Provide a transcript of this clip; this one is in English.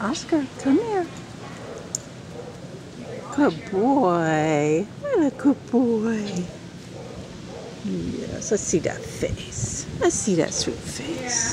Oscar, come here. Good boy. What a good boy. Yes, let's see that face. Let's see that sweet face.